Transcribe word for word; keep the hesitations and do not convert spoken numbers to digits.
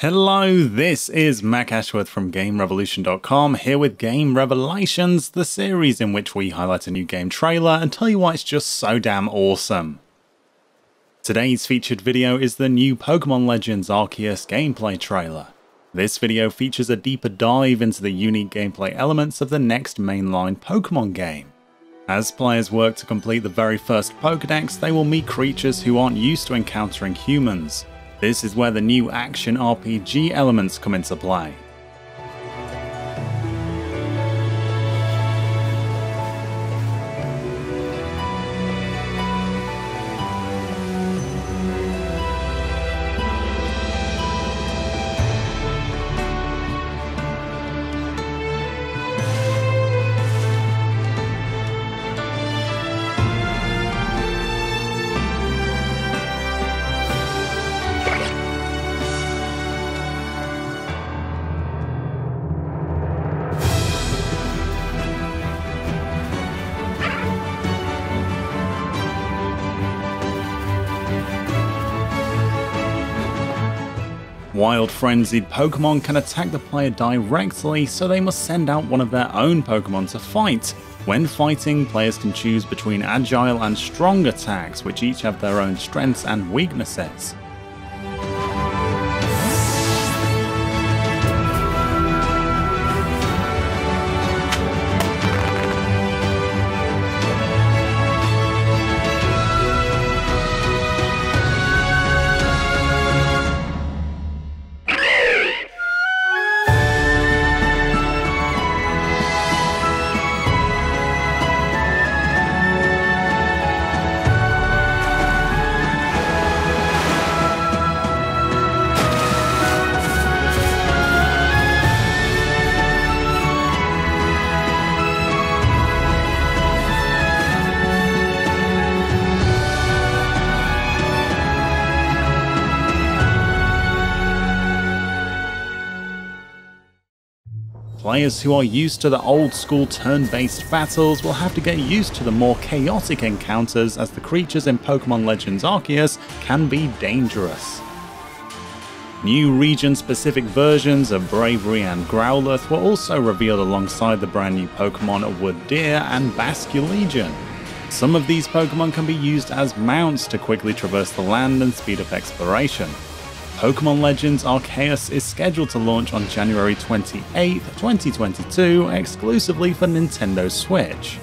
Hello, this is Mac Ashworth from Game Revolution dot com, here with Game Revelations, the series in which we highlight a new game trailer and tell you why it's just so damn awesome. Today's featured video is the new Pokémon Legends Arceus gameplay trailer. This video features a deeper dive into the unique gameplay elements of the next mainline Pokémon game. As players work to complete the very first Pokédex, they will meet creatures who aren't used to encountering humans. This is where the new action R P G elements come into play. Wild, frenzied Pokémon can attack the player directly, so they must send out one of their own Pokémon to fight. When fighting, players can choose between agile and strong attacks, which each have their own strengths and weaknesses. Players who are used to the old-school turn-based battles will have to get used to the more chaotic encounters, as the creatures in Pokémon Legends Arceus can be dangerous. New region-specific versions of Braviary and Growlithe were also revealed alongside the brand new Pokémon Wyrdeer and Basculegion. Some of these Pokémon can be used as mounts to quickly traverse the land and speed up exploration. Pokémon Legends Arceus is scheduled to launch on January twenty-eighth, twenty twenty-two, exclusively for Nintendo Switch.